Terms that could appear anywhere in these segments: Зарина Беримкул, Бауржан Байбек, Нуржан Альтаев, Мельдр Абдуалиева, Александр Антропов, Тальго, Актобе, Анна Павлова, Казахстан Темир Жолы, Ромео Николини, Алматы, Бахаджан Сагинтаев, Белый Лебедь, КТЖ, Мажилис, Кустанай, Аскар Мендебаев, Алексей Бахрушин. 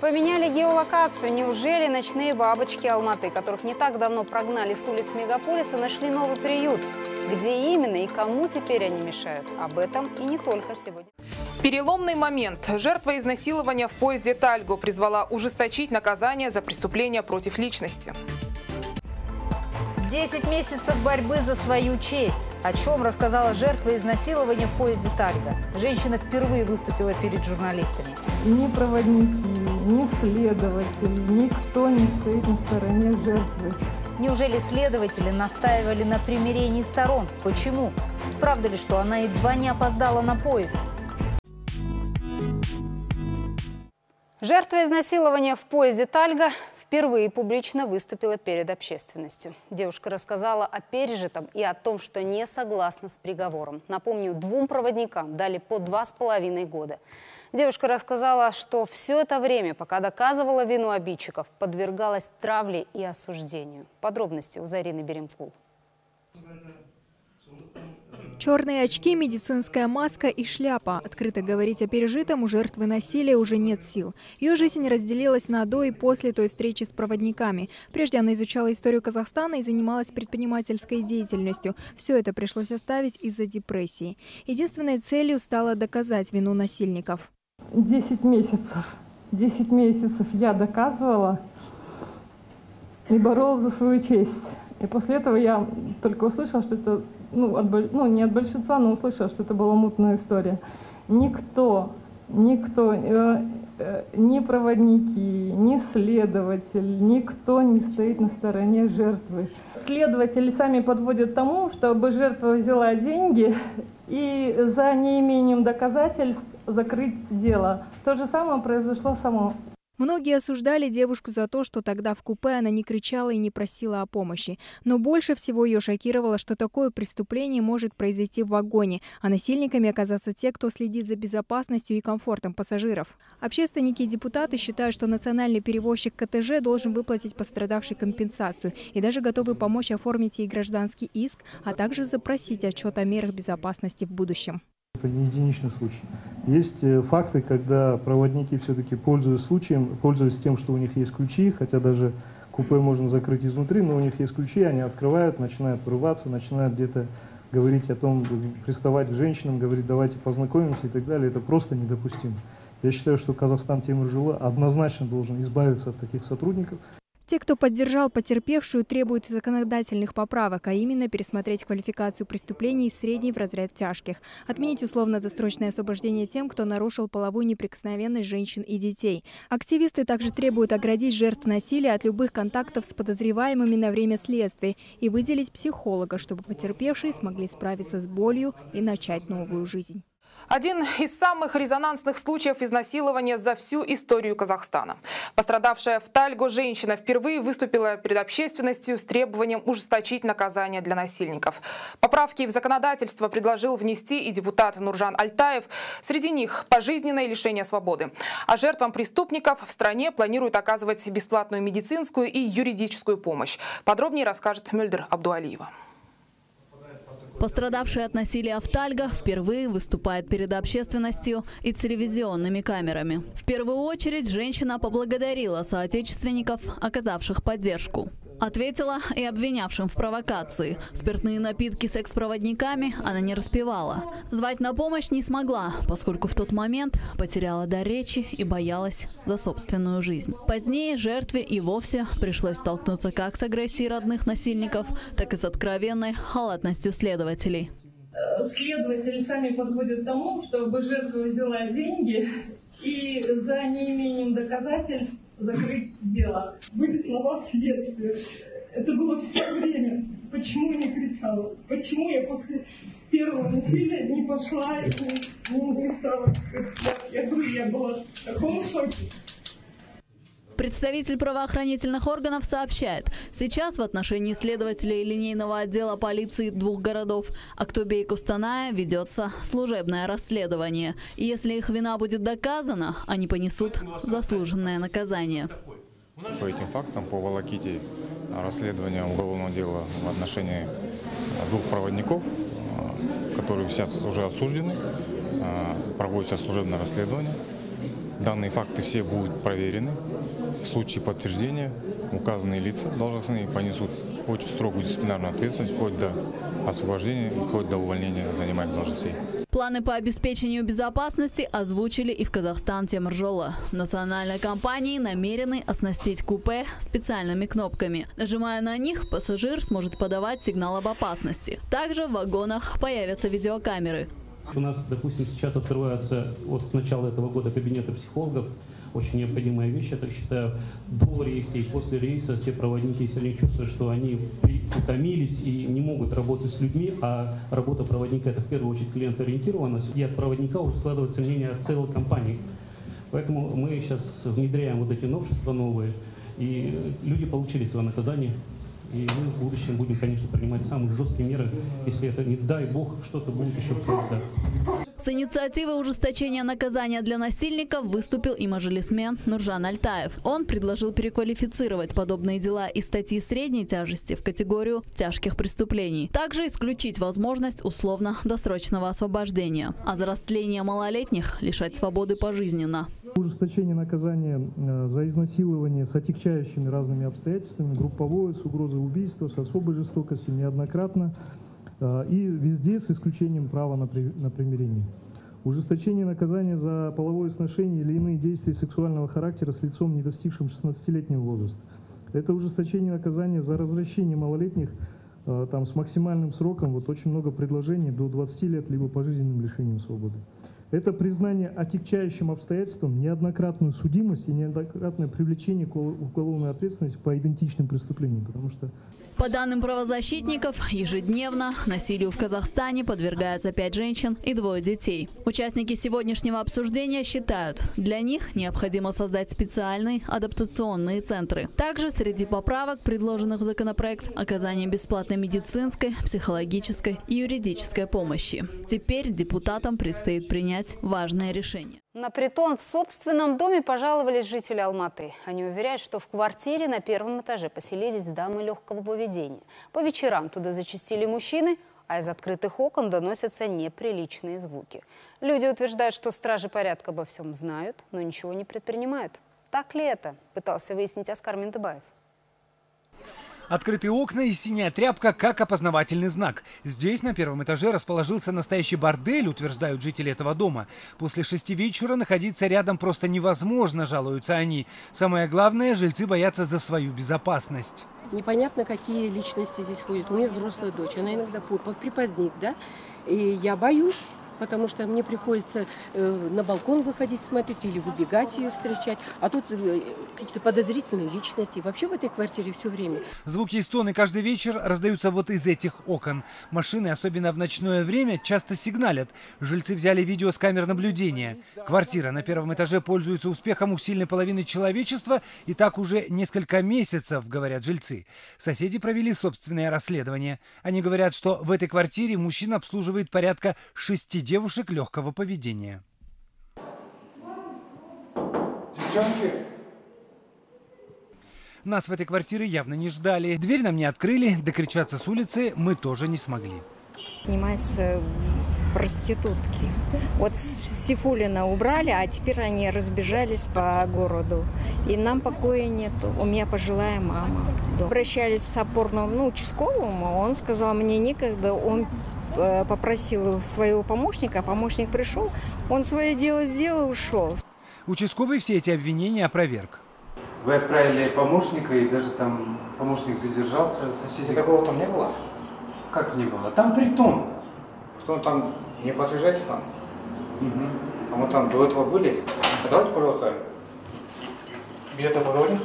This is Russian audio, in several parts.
Поменяли геолокацию. Неужели ночные бабочки Алматы, которых не так давно прогнали с улиц мегаполиса, нашли новый приют? Где именно и кому теперь они мешают? Об этом и не только сегодня. Переломный момент. Жертва изнасилования в поезде «Тальго» призвала ужесточить наказание за преступления против личности. 10 месяцев борьбы за свою честь. О чем рассказала жертва изнасилования в поезде «Тальго». Женщина впервые выступила перед журналистами. Ни проводники, ни следователи, никто не стоит на стороне жертвы. Неужели следователи настаивали на примирении сторон? Почему? Правда ли, что она едва не опоздала на поезд? Жертва изнасилования в поезде «Тальго» впервые публично выступила перед общественностью. Девушка рассказала о пережитом и о том, что не согласна с приговором. Напомню, двум проводникам дали по 2,5 года. Девушка рассказала, что все это время, пока доказывала вину обидчиков, подвергалась травле и осуждению. Подробности у Зарины Беримкул. Черные очки, медицинская маска и шляпа. Открыто говорить о пережитом у жертвы насилия уже нет сил. Ее жизнь разделилась на до и после той встречи с проводниками. Прежде она изучала историю Казахстана и занималась предпринимательской деятельностью. Все это пришлось оставить из-за депрессии. Единственной целью стало доказать вину насильников. 10 месяцев. 10 месяцев я доказывала и боролась за свою честь. И после этого я только услышала, что это... не от большинства, но услышала, что это была мутная история. Ни проводники, ни следователь, никто не стоит на стороне жертвы. Следователи сами подводят к тому, чтобы жертва взяла деньги и за неимением доказательств закрыть дело. То же самое произошло само. Многие осуждали девушку за то, что тогда в купе она не кричала и не просила о помощи. Но больше всего ее шокировало, что такое преступление может произойти в вагоне, а насильниками оказаться те, кто следит за безопасностью и комфортом пассажиров. Общественники и депутаты считают, что национальный перевозчик КТЖ должен выплатить пострадавшей компенсацию и даже готовы помочь оформить ей гражданский иск, а также запросить отчет о мерах безопасности в будущем. Это не единичный случай. Есть факты, когда проводники все-таки пользуются случаем, пользуются тем, что у них есть ключи, хотя даже купе можно закрыть изнутри, но у них есть ключи, они открывают, начинают врываться, начинают где-то говорить о том, приставать к женщинам, говорить давайте познакомимся и так далее. Это просто недопустимо. Я считаю, что Казахстан Темир Жолы однозначно должен избавиться от таких сотрудников. Те, кто поддержал потерпевшую, требуют законодательных поправок, а именно пересмотреть квалификацию преступлений из средней в разряд тяжких, отменить условно-досрочное освобождение тем, кто нарушил половую неприкосновенность женщин и детей. Активисты также требуют оградить жертв насилия от любых контактов с подозреваемыми на время следствия и выделить психолога, чтобы потерпевшие смогли справиться с болью и начать новую жизнь. Один из самых резонансных случаев изнасилования за всю историю Казахстана. Пострадавшая в Тальго женщина впервые выступила перед общественностью с требованием ужесточить наказание для насильников. Поправки в законодательство предложил внести и депутат Нуржан Альтаев. Среди них пожизненное лишение свободы. А жертвам преступников в стране планируют оказывать бесплатную медицинскую и юридическую помощь. Подробнее расскажет Мельдр Абдуалиева. Пострадавшая от насилия в Тальго впервые выступает перед общественностью и телевизионными камерами. В первую очередь женщина поблагодарила соотечественников, оказавших поддержку. Ответила и обвинявшим в провокации. Спиртные напитки с экс-проводниками она не распивала. Звать на помощь не смогла, поскольку в тот момент потеряла дар речи и боялась за собственную жизнь. Позднее жертве и вовсе пришлось столкнуться как с агрессией родных насильников, так и с откровенной халатностью следователей. Следователи сами подводят к тому, чтобы жертва взяла деньги и за неимением доказательств закрыть дело. Были слова следствия. Это было все время. Почему я не кричала? Почему я после первого насилия не пошла и не стала? Я была в таком шоке. Представитель правоохранительных органов сообщает, сейчас в отношении следователей линейного отдела полиции двух городов Актобе и Кустаная ведется служебное расследование. И если их вина будет доказана, они понесут заслуженное наказание. По этим фактам, по волоките расследования уголовного дела в отношении двух проводников, которые сейчас уже осуждены, проводится служебное расследование. Данные факты все будут проверены. В случае подтверждения указанные лица должностные понесут очень строгую дисциплинарную ответственность, вплоть до освобождения, вплоть до увольнения занимаемых должностей. Планы по обеспечению безопасности озвучили и в Казахстан Темир Жолы. Национальные компании намерены оснастить купе специальными кнопками. Нажимая на них, пассажир сможет подавать сигнал об опасности. Также в вагонах появятся видеокамеры. У нас, допустим, сейчас открываются вот с начала этого года кабинеты психологов. Очень необходимая вещь, я так считаю, до рейса и после рейса все проводники, если они чувствуют, что они утомились и не могут работать с людьми, а работа проводника – это в первую очередь клиентоориентированность, и от проводника уже складывается мнение от целой компании. Поэтому мы сейчас внедряем вот эти новшества новые, и люди получили свое наказание. И мы в будущем будем, конечно, принимать самые жесткие меры, если это, не дай бог, что-то будет еще правда. С инициативой ужесточения наказания для насильников выступил и мажилисмен Нуржан Альтаев. Он предложил переквалифицировать подобные дела из статьи средней тяжести в категорию тяжких преступлений. Также исключить возможность условно-досрочного освобождения, а за растление малолетних лишать свободы пожизненно. Ужесточение наказания за изнасилование с отягчающими разными обстоятельствами, групповое, с угрозой убийства, с особой жестокостью, неоднократно и везде с исключением права на примирение. Ужесточение наказания за половое сношение или иные действия сексуального характера с лицом, не достигшим 16-летнего возраста. Это ужесточение наказания за развращение малолетних там, с максимальным сроком, вот очень много предложений, до 20 лет, либо пожизненным лишением свободы. Это признание отягчающим обстоятельствам, неоднократную судимость и неоднократное привлечение к уголовной ответственности по идентичным преступлениям. Потому что... По данным правозащитников, ежедневно насилию в Казахстане подвергается 5 женщин и 2 детей. Участники сегодняшнего обсуждения считают, для них необходимо создать специальные адаптационные центры. Также среди поправок, предложенных в законопроект, оказание бесплатной медицинской, психологической и юридической помощи. Теперь депутатам предстоит принять важное решение. На притон в собственном доме пожаловались жители Алматы. Они уверяют, что в квартире на первом этаже поселились дамы легкого поведения. По вечерам туда зачастили мужчины, а из открытых окон доносятся неприличные звуки. Люди утверждают, что стражи порядка обо всем знают, но ничего не предпринимают. Так ли это? Пытался выяснить Аскар Мендебаев. Открытые окна и синяя тряпка как опознавательный знак. Здесь на первом этаже расположился настоящий бордель, утверждают жители этого дома. После 6 вечера находиться рядом просто невозможно, жалуются они. Самое главное, жильцы боятся за свою безопасность. Непонятно, какие личности здесь ходят. У меня взрослая дочь, она иногда припозднит, да? И я боюсь, потому что мне приходится на балкон выходить смотреть или выбегать ее встречать. А тут какие-то подозрительные личности. Вообще в этой квартире все время. Звуки и стоны каждый вечер раздаются вот из этих окон. Машины, особенно в ночное время, часто сигналят. Жильцы взяли видео с камер наблюдения. Квартира на первом этаже пользуется успехом у сильной половины человечества. И так уже несколько месяцев, говорят жильцы. Соседи провели собственное расследование. Они говорят, что в этой квартире мужчина обслуживает порядка 60 девушек легкого поведения. Девчонки. Нас в этой квартире явно не ждали. Дверь нам не открыли, докричаться с улицы мы тоже не смогли. Снимаются проститутки. Вот Сифулина убрали, а теперь они разбежались по городу. И нам покоя нету. У меня пожилая мама. Обращались с опорным, участковому. Он сказал, мне некогда, он... попросил своего помощника, помощник пришел, он свое дело сделал, ушел. Участковый все эти обвинения опроверг. Вы отправили помощника, и даже там помощник задержался. Соседи... Такого там не было? Как не было? Там притон. Притон там не подтверждается там? Угу. А мы там до этого были. А давайте, пожалуйста, где-то поговорим.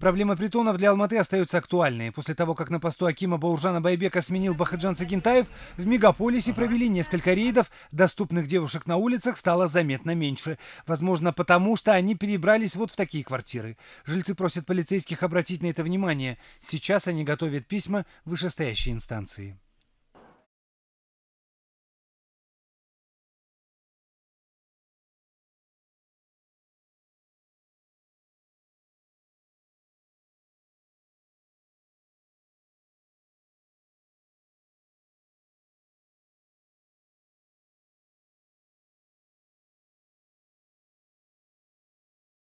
Проблема притонов для Алматы остается актуальной. После того, как на посту акима Бауржана Байбека сменил Бахаджан Сагинтаев, в мегаполисе провели несколько рейдов. Доступных девушек на улицах стало заметно меньше. Возможно, потому что они перебрались вот в такие квартиры. Жильцы просят полицейских обратить на это внимание. Сейчас они готовят письма в вышестоящей инстанции.